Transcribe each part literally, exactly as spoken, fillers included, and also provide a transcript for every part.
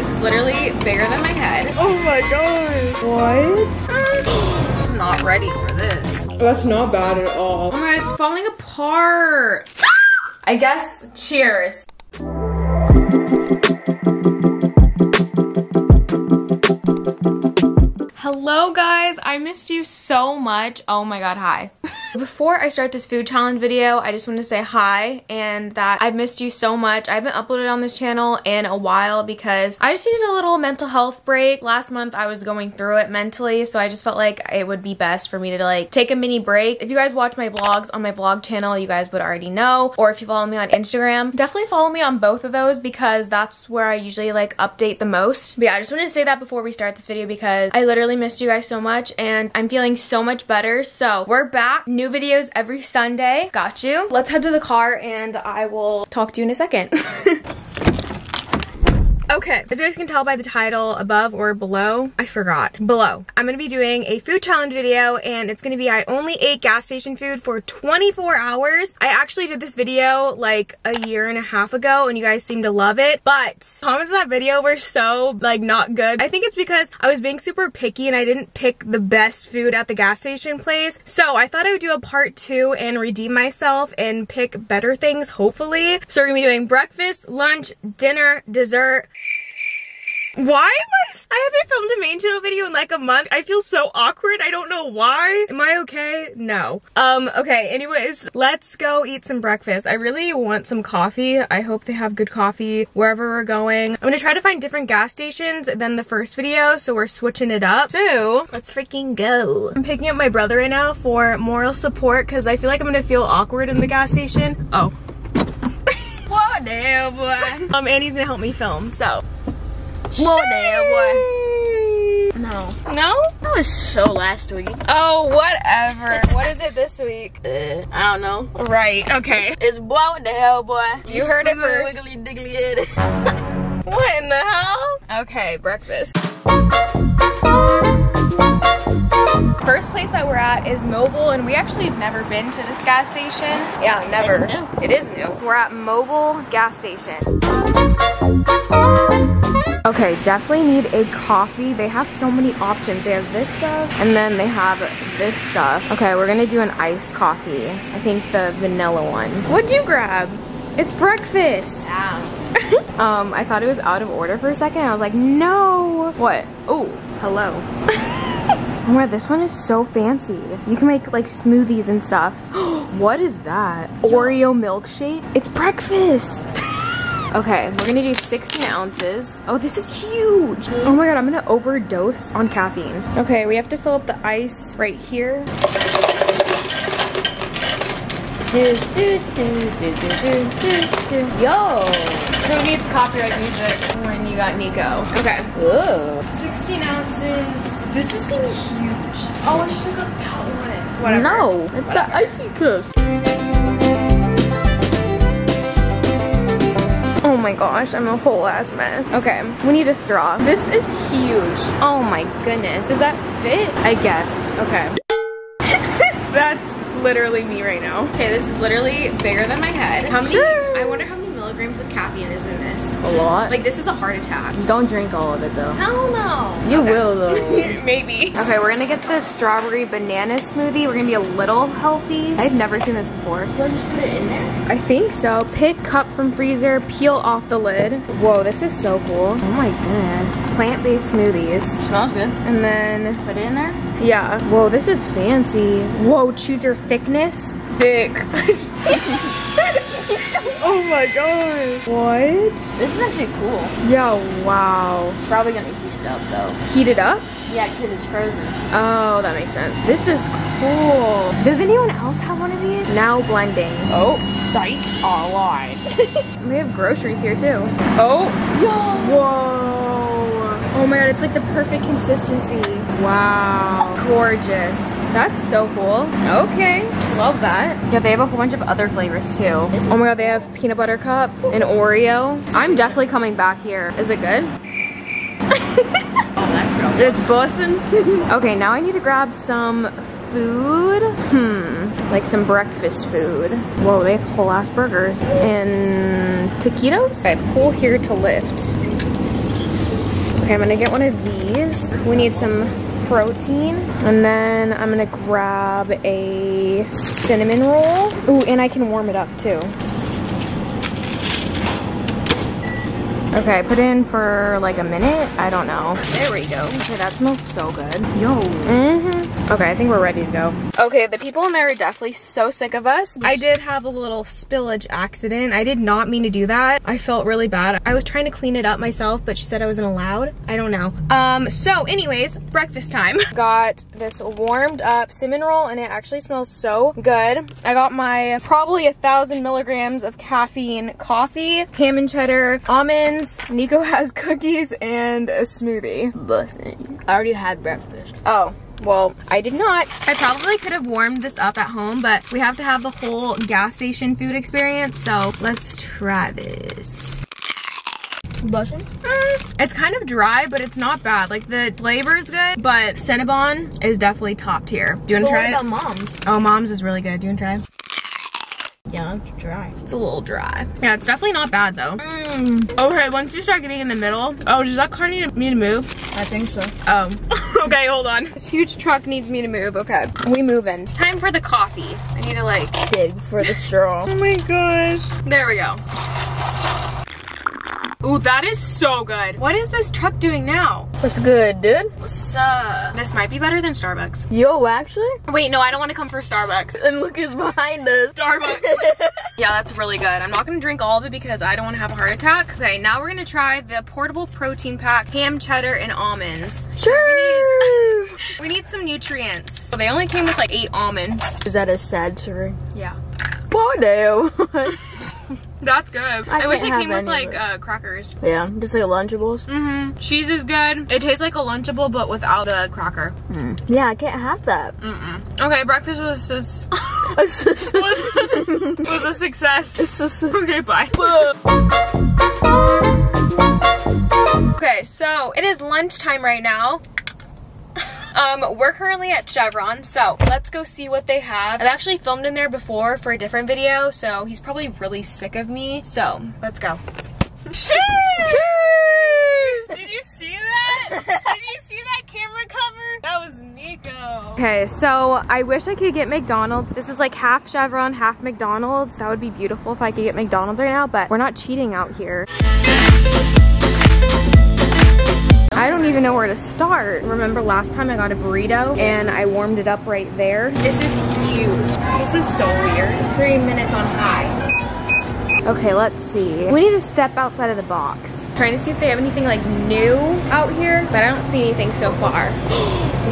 This is literally bigger than my head. Oh my gosh. What? I'm not ready for this. That's not bad at all. Oh my god, it's falling apart. I guess, cheers. Hello guys, I missed you so much. Oh my god, hi. Before I start this food challenge video, I just want to say hi and that I've missed you so much. I haven't uploaded on this channel in a while because I just needed a little mental health break. Last month I was going through it mentally, so I just felt like it would be best for me to like take a mini break. If you guys watch my vlogs on my vlog channel, you guys would already know, or if you follow me on Instagram, definitely follow me on both of those because that's where I usually like update the most. But yeah, I just wanted to say that before we start this video because I literally missed you guys so much and I'm feeling so much better. So we're back. New videos every Sunday. Got you. Let's head to the car and I will talk to you in a second. Okay, as you guys can tell by the title, above or below, I forgot, below. I'm gonna be doing a food challenge video and it's gonna be I only ate gas station food for twenty-four hours. I actually did this video like a year and a half ago and you guys seem to love it, but comments in that video were so like not good. I think it's because I was being super picky and I didn't pick the best food at the gas station place. So I thought I would do a part two and redeem myself and pick better things, hopefully. So we're gonna be doing breakfast, lunch, dinner, dessert. Why am I? I haven't filmed a main channel video in like a month. I feel so awkward. I don't know why. Am I okay? No. Um, okay, anyways, let's go eat some breakfast. I really want some coffee. I hope they have good coffee wherever we're going. I'm gonna try to find different gas stations than the first video, so we're switching it up. So, let's freaking go. I'm picking up my brother right now for moral support because I feel like I'm gonna feel awkward in the gas station. Oh. Whoa, damn, boy. Um, Annie's gonna help me film, so. Whoa, damn, boy. No. No? That was so last week. Oh, whatever. What is it this week? Uh, I don't know. Right, okay. It's whoa, the hell, boy. You, you heard it first. Wiggly, diggly, it. What in the hell? Okay, breakfast. First place that we're at is Mobile, and we actually have never been to this gas station. Yeah, never. It's new. It is new. We're at Mobile gas station. Okay, definitely need a coffee. They have so many options. They have this stuff, and then they have this stuff. Okay, we're gonna do an iced coffee. I think the vanilla one. What'd you grab? It's breakfast. Yeah. um, I thought it was out of order for a second. I was like, no. What? Oh, hello. Oh my, this one is so fancy. You can make like smoothies and stuff. What is that? Yo. Oreo milkshake? It's breakfast. Okay, we're gonna do sixteen ounces. Oh, this is huge. Oh my god, I'm gonna overdose on caffeine. Okay, we have to fill up the ice right here. Yo! Who needs copyright music when you got Nico? Okay. Ooh. sixteen ounces. This is gonna be huge. Oh, I should've got that one. Whatever. No, it's Whatever. the icy coast. Oh my gosh, I'm a whole ass mess. Okay, we need a straw. This is huge. Oh my goodness. Does that fit? I guess. Okay. That's literally me right now. Okay, this is literally bigger than my head. How many? I wonder how many milligrams of caffeine is in this. A lot. Like, this is a heart attack. Don't drink all of it though. Hell no. You okay. will though. Maybe. Okay, we're gonna get the strawberry banana smoothie. We're gonna be a little healthy. I've never seen this before. Do I just put it in there? I think so. Pick up from freezer, peel off the lid. Whoa, this is so cool. Oh my goodness. Plant-based smoothies. It smells good. And then put it in there? Yeah. Whoa, this is fancy. Whoa, choose your thickness. Thick. Oh my gosh. What? This is actually cool. Yeah, wow. It's probably gonna heat it up though. Heat it up? Yeah, because it's frozen. Oh, that makes sense. This is cool. Does anyone else have one of these? Now blending. Oh, psych online. We have groceries here too. Oh. Whoa. Whoa. Oh my god, it's like the perfect consistency. Wow. Gorgeous. That's so cool. Okay, love that. Yeah, they have a whole bunch of other flavors too. Oh my god, they have peanut butter cup and Oreo. I'm definitely coming back here. Is it good? Oh, that's real. It's bussin'. Okay, now I need to grab some food. Hmm, like some breakfast food. Whoa, they have whole ass burgers and taquitos. Okay, pull here to lift. Okay, I'm gonna get one of these. We need some protein, and then I'm gonna grab a cinnamon roll. Ooh, and I can warm it up too. Okay, I put it in for like a minute. I don't know. There we go. Okay, that smells so good. Yo. Mm-hmm. Okay, I think we're ready to go. Okay, the people in there are definitely so sick of us. I did have a little spillage accident. I did not mean to do that. I felt really bad. I was trying to clean it up myself, but she said I wasn't allowed. I don't know. Um, so anyways, breakfast time. Got this warmed up cinnamon roll, and it actually smells so good. I got my probably a thousand milligrams of caffeine coffee, ham and cheddar, almonds. Nico has cookies and a smoothie. Listen, I already had breakfast. Oh. Well, I did not. I probably could have warmed this up at home, but we have to have the whole gas station food experience, so let's try this. Blushing? Mm. It's kind of dry, but it's not bad. Like, the flavor is good, but Cinnabon is definitely top tier. Do you want to try it? About Mom's? Oh, Mom's is really good. Do you want to try it? Yeah, it's dry. It's a little dry. Yeah, it's definitely not bad though. Mm. Okay, once you start getting in the middle. Oh, does that car need me to move? I think so. Oh, okay, hold on. This huge truck needs me to move. Okay, we moving. Time for the coffee. I need to like dig for the straw. Oh my gosh. There we go. Ooh, that is so good. What is this truck doing now? What's good, dude? What's up? This might be better than Starbucks. Yo, actually? Wait, no, I don't want to come for Starbucks. And look who's behind us. Starbucks. Yeah, that's really good. I'm not going to drink all of it because I don't want to have a heart attack. Okay, now we're going to try the portable protein pack, ham, cheddar, and almonds. Sure. We need, we need some nutrients. So they only came with like eight almonds. Is that a sad story? Yeah. Bodo. That's good. I, I wish it came with like uh, crackers. Yeah, just like Lunchables. Mm-hmm. Cheese is good. It tastes like a Lunchable, but without the cracker. Mm. Yeah, I can't have that. Mm-mm. Okay, breakfast was just was, was, was a success. It's just, okay, bye. Okay, so it is lunchtime right now. Um, we're currently at Chevron, so let's go see what they have. I've actually filmed in there before for a different video, so he's probably really sick of me. So let's go. Cheers! Cheers! Did you see that? Did you see that camera cover? That was Nico. Okay, so I wish I could get McDonald's. This is like half Chevron, half McDonald's. That would be beautiful if I could get McDonald's right now, but we're not cheating out here. I don't even know where to start. Remember last time I got a burrito and I warmed it up right there? This is huge. This is so weird. Three minutes on high. Okay, let's see. We need to step outside of the box. Trying to see if they have anything like new out here, but I don't see anything so far.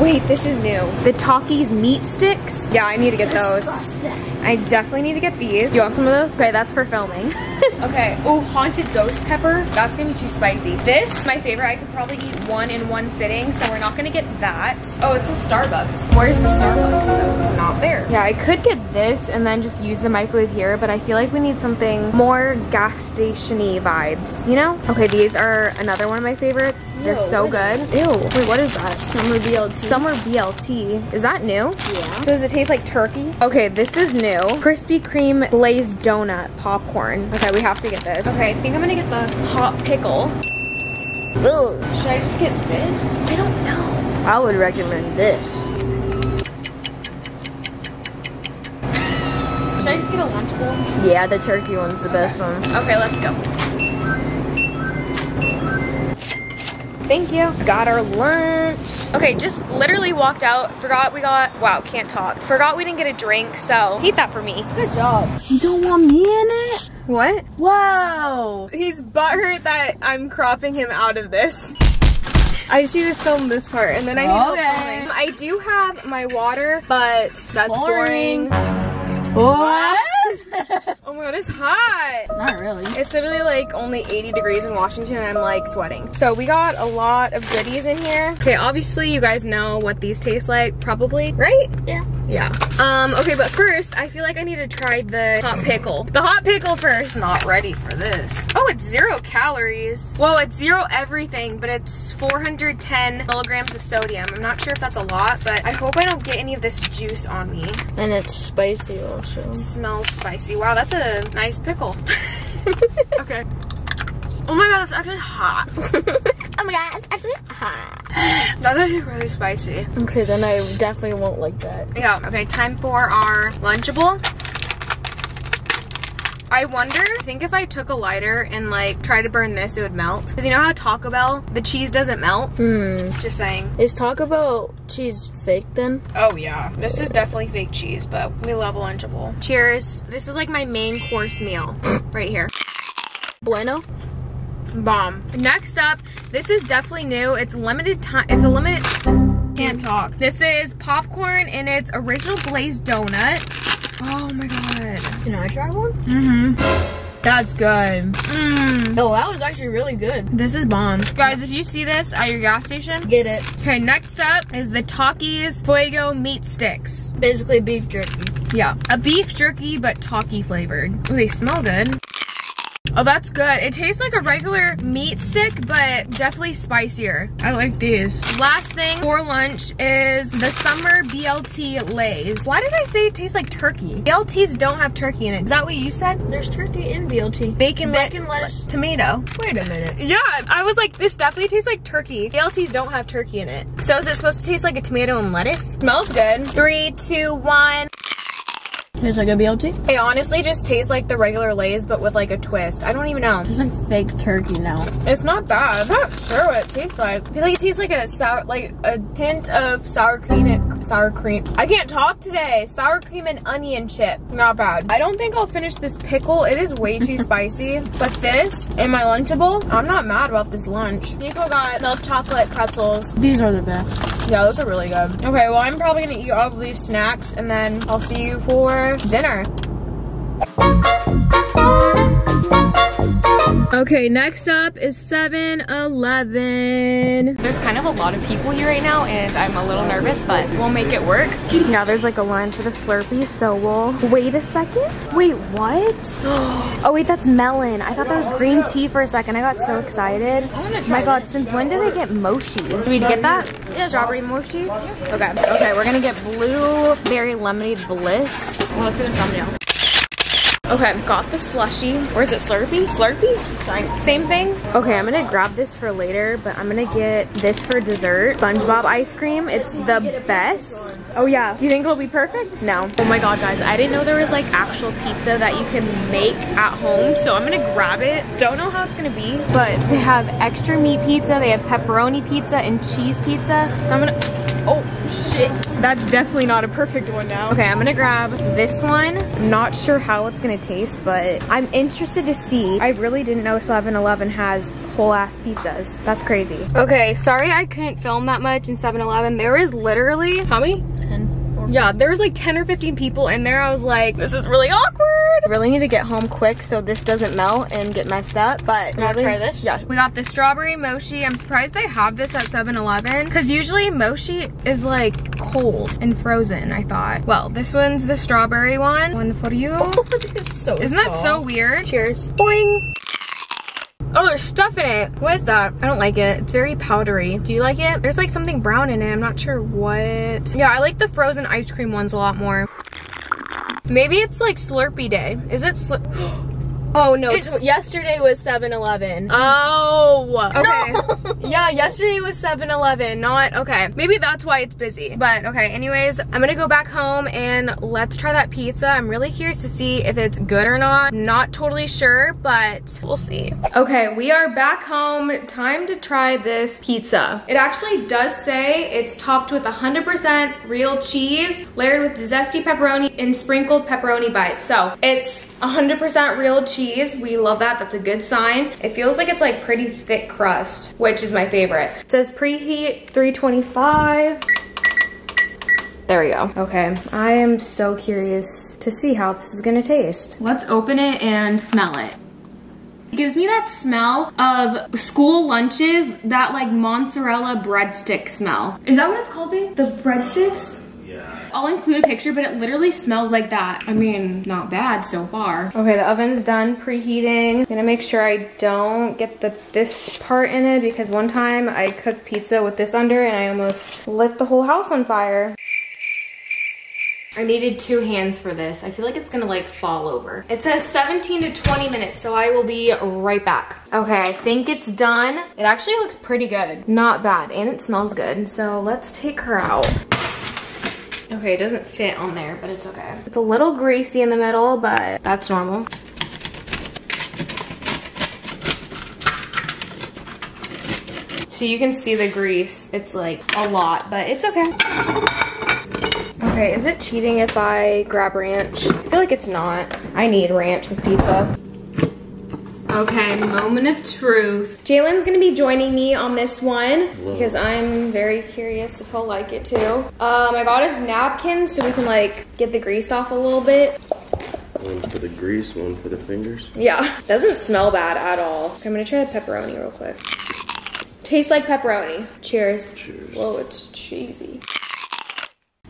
Wait, this is new. The Takis meat sticks? Yeah, I need to get those. Disgusting. I definitely need to get these. You want some of those? Okay, that's for filming. Okay, oh, haunted ghost pepper. That's gonna be too spicy. This, my favorite, I could probably eat one in one sitting, so we're not gonna get that. Oh, it's a Starbucks. Where's the Starbucks though? It's not there. Yeah, I could get this and then just use the microwave here, but I feel like we need something more gas station-y vibes, you know? Okay, these are another one of my favorites. They're Ew, so good. Ew, wait, what is that? Summer B L T. Summer B L T. Is that new? Yeah. So does it taste like turkey? Okay, this is new. Krispy Kreme glazed donut popcorn. Okay, we have to get this. Okay, I think I'm gonna get the hot pickle. Ugh. Should I just get this? I don't know. I would recommend this. Should I just get a Lunchable? Yeah, the turkey one's the best one. Okay, let's go. Thank you. Got our lunch. Okay, just literally walked out. Forgot we got, wow, can't talk. Forgot we didn't get a drink, so hate that for me. Good job. You don't want me in it? What? Whoa. He's butthurt that I'm cropping him out of this. I just need to film this part, and then I need okay. to film. I do have my water, but that's boring. boring. What? Oh my god, it's hot. Not really. It's literally like only eighty degrees in Washington and I'm like sweating. So we got a lot of goodies in here. Okay, obviously you guys know what these taste like, probably, right? Yeah. Yeah. Um, okay, but first, I feel like I need to try the hot pickle. The hot pickle first. Not ready for this. Oh, it's zero calories. Whoa, it's zero everything, but it's four hundred ten milligrams of sodium. I'm not sure if that's a lot, but I hope I don't get any of this juice on me. And it's spicy also. It smells spicy. Wow, that's a nice pickle. Okay. Oh my god, it's actually hot. Oh my god, it's actually hot. That's actually really spicy. Okay, then I definitely won't like that. Yeah, okay, time for our Lunchable. I wonder, I think if I took a lighter and like tried to burn this, it would melt. Because you know how Taco Bell, the cheese doesn't melt? Hmm. Just saying. Is Taco Bell cheese fake then? Oh yeah. This is definitely fake cheese, but we love Lunchable. Cheers. This is like my main course meal right here. Bueno. Bomb. Next up, this is definitely new. It's limited time. It's a limited. Can't talk. This is popcorn and it's original glazed donut. Oh my god. Can I try one? Mm-hmm. That's good. Mm. Oh, that was actually really good. This is bomb. Guys, if you see this at your gas station, get it. Okay, next up is the Takis Fuego meat sticks. Basically beef jerky. Yeah, a beef jerky, but Taki flavored. Ooh, they smell good. Oh, that's good. It tastes like a regular meat stick, but definitely spicier. I like these. Last thing for lunch is the summer B L T Lays. Why did I say it tastes like turkey? B L Ts don't have turkey in it. Is that what you said? There's turkey in B L T. Bacon, Bacon le lettuce, tomato. Wait a minute. Yeah, I was like, this definitely tastes like turkey. B L Ts don't have turkey in it. So is it supposed to taste like a tomato and lettuce? Smells good. Three, two, one. Tastes like a B L T? It honestly just tastes like the regular Lay's, but with like a twist. I don't even know. It's like fake turkey now. It's not bad. I'm not sure what it tastes like. I feel like it tastes like a sour, like a hint of sour cream and sour cream. I can't talk today. Sour cream and onion chip. Not bad. I don't think I'll finish this pickle. It is way too spicy. But this and my Lunchable, I'm not mad about this lunch. Nico got milk chocolate pretzels. These are the best. Yeah, those are really good. Okay, well, I'm probably gonna eat all of these snacks and then I'll see you for dinner. Okay, next up is seven eleven. There's kind of a lot of people here right now and I'm a little nervous, but we'll make it work. Now there's like a line for the Slurpee, so we'll wait a second. Wait, what? Oh wait, that's melon. I thought that was green tea for a second. I got so excited. My god, since when do they get mochi? Do we get that? Strawberry mochi? Okay, okay, we're gonna get blueberry lemonade bliss. Well, let's get a thumbnail. Okay, I've got the slushy. Or is it Slurpee? Slurpee? Same, same thing? Okay, I'm gonna grab this for later, but I'm gonna get this for dessert. SpongeBob ice cream, it's the best. Oh yeah, do you think it'll be perfect? No. Oh my god, guys, I didn't know there was like actual pizza that you can make at home, so I'm gonna grab it. Don't know how it's gonna be, but they have extra meat pizza, they have pepperoni pizza and cheese pizza, so I'm gonna, oh shit. That's definitely not a perfect one now. Okay, I'm gonna grab this one. I'm not sure how it's gonna taste, but I'm interested to see. I really didn't know seven eleven has whole ass pizzas. That's crazy. Okay, sorry I couldn't film that much in seven eleven. There is literally, how many? ten. Yeah, there was like ten or fifteen people in there. I was like, this is really awkward. I really need to get home quick so this doesn't melt and get messed up, but. You wanna try this? Yeah. We got the strawberry mochi. I'm surprised they have this at seven eleven because usually mochi is like cold and frozen, I thought. Well, this one's the strawberry one. One for you. Oh, this is so Isn't small. That so weird? Cheers. Boing. Oh, there's stuff in it. What is that? I don't like it. It's very powdery. Do you like it? There's like something brown in it. I'm not sure what. Yeah, I like the frozen ice cream ones a lot more. Maybe it's like Slurpee Day. Is it Slurpee? Oh no, yesterday was seven eleven. Oh, okay. No. Yeah, yesterday was seven eleven, not, okay. Maybe that's why it's busy, but okay. Anyways, I'm gonna go back home and let's try that pizza. I'm really curious to see if it's good or not. Not totally sure, but we'll see. Okay, we are back home. Time to try this pizza. It actually does say it's topped with one hundred percent real cheese, layered with zesty pepperoni and sprinkled pepperoni bites. So it's one hundred percent real cheese. Cheese. We love that. That's a good sign. It feels like it's like pretty thick crust, which is my favorite. It says preheat three twenty-five. There we go. Okay. I am so curious to see how this is gonna taste. Let's open it and smell it. It gives me that smell of school lunches, that like mozzarella breadstick smell. Is that what it's called, babe? The breadsticks? Yeah. I'll include a picture, but it literally smells like that. I mean, not bad so far. Okay, the oven's done preheating. I'm gonna make sure I don't get the this part in it because one time I cooked pizza with this under and I almost lit the whole house on fire. I needed two hands for this. I feel like it's gonna like fall over. It says seventeen to twenty minutes, so I will be right back. Okay, I think it's done. It actually looks pretty good. Not bad, and it smells good. So let's take her out. Okay, it doesn't fit on there, but it's okay. It's a little greasy in the middle, but that's normal. So you can see the grease. It's like a lot, but it's okay. Okay, is it cheating if I grab ranch? I feel like it's not. I need ranch with pizza. Okay, moment of truth. Jalen's gonna be joining me on this one because I'm very curious if he'll like it too. Um, I got his napkins so we can like get the grease off a little bit. One for the grease, one for the fingers. Yeah, doesn't smell bad at all. Okay, I'm gonna try the pepperoni real quick. Tastes like pepperoni. Cheers. Cheers. Whoa, it's cheesy.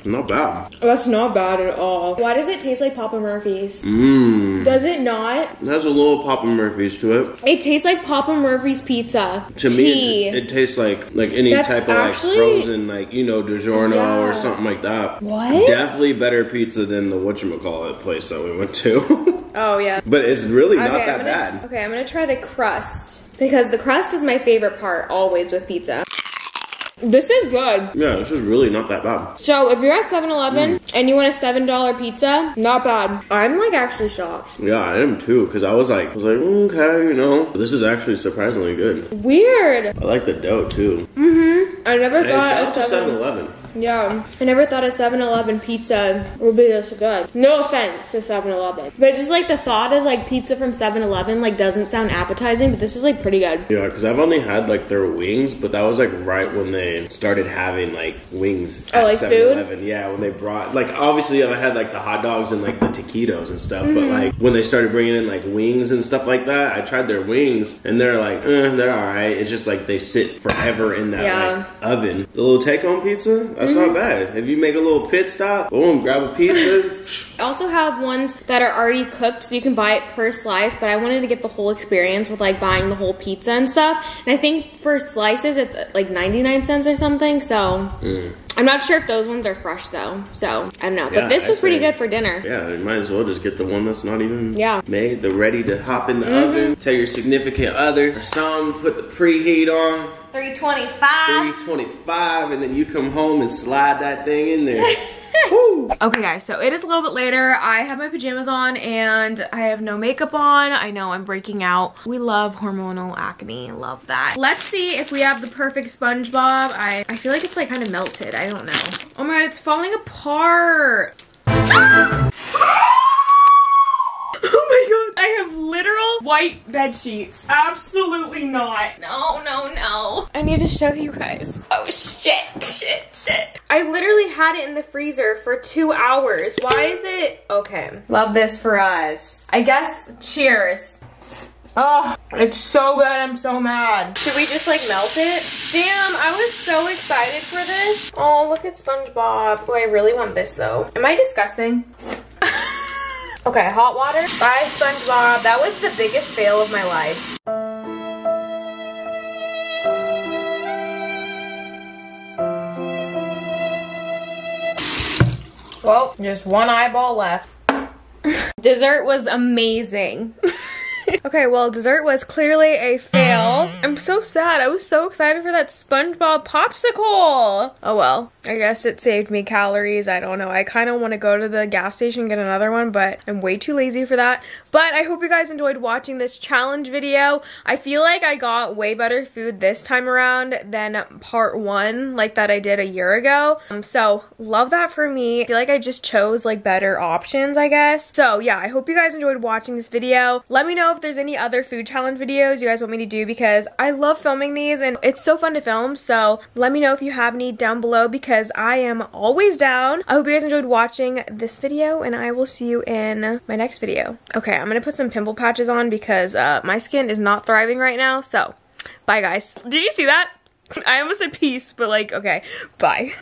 Not bad. Oh, that's not bad at all. Why does it taste like Papa Murphy's? Mmm. Does it not? It has a little Papa Murphy's to it. It tastes like Papa Murphy's pizza. To Tea. me, it, it tastes like like any that's type of actually, like frozen, like, you know, DiGiorno yeah. or something like that. What? Definitely better pizza than the whatchamacallit place that we went to. Oh, yeah. But it's really not okay, that gonna, bad. Okay, I'm going to try the crust because the crust is my favorite part always with pizza. This is good. Yeah, this is really not that bad. So if you're at seven eleven mm. and you want a seven dollar pizza, not bad. I'm like actually shocked. Yeah, I am too, because I was like, I was like, okay, you know, this is actually surprisingly good. Weird. I like the dough too. Mm-hmm. I never and thought of seven eleven. Yeah, I never thought a seven eleven pizza would be this good. No offense to seven eleven, but just like the thought of like pizza from seven eleven like doesn't sound appetizing, but this is like pretty good. Yeah, because I've only had like their wings, but that was like right when they started having like wings at seven eleven. Yeah, when they brought like obviously I had like the hot dogs and like the taquitos and stuff, mm-hmm. but like when they started bringing in like wings and stuff like that, I tried their wings and they're like, eh, they're all right. It's just like they sit forever in that yeah. like oven. The little take-home pizza. That's mm-hmm. not bad. If you make a little pit stop, boom, grab a pizza. I also have ones that are already cooked, so you can buy it per slice, but I wanted to get the whole experience with like buying the whole pizza and stuff. And I think for slices, it's like ninety-nine cents or something, so mm. I'm not sure if those ones are fresh though, so I don't know. Yeah, but this I was say, pretty good for dinner. Yeah, you might as well just get the one that's not even yeah. made, the ready to hop in the mm-hmm. oven. Tell your significant other or something, put the preheat on. three twenty-five. three twenty-five, and then you come home and slide that thing in there. Woo. Okay guys, so it is a little bit later. I have my pajamas on and I have no makeup on. I know I'm breaking out. We love hormonal acne, love that. Let's see if we have the perfect SpongeBob. I, I feel like it's like kind of melted, I don't know. Oh my god, it's falling apart. Ah! Oh my god, I have literal white bed sheets. Absolutely not. No, no, no. I need to show you guys. Oh shit, shit, shit. I literally had it in the freezer for two hours. Why is it? Okay. Love this for us. I guess, cheers. Oh, it's so good, I'm so mad. Should we just like melt it? Damn, I was so excited for this. Oh, look at SpongeBob. Oh, I really want this though. Am I disgusting? Okay, hot water by SpongeBob. That was the biggest fail of my life. Well, just one eyeball left. Dessert was amazing. Okay, well, dessert was clearly a fail. I'm so sad. I was so excited for that SpongeBob popsicle. Oh, well. I guess it saved me calories. I don't know. I kind of want to go to the gas station and get another one, but I'm way too lazy for that. But I hope you guys enjoyed watching this challenge video. I feel like I got way better food this time around than part one, like that I did a year ago. Um, so, love that for me. I feel like I just chose, like, better options, I guess. So, yeah, I hope you guys enjoyed watching this video. Let me know if If there's any other food challenge videos you guys want me to do because I love filming these and it's so fun to film, so let me know if you have any down below because I am always down. I hope you guys enjoyed watching this video and I will see you in my next video. Okay, I'm gonna put some pimple patches on because uh, my skin is not thriving right now, so bye guys. Did you see that? I almost said peace, but like, okay, bye.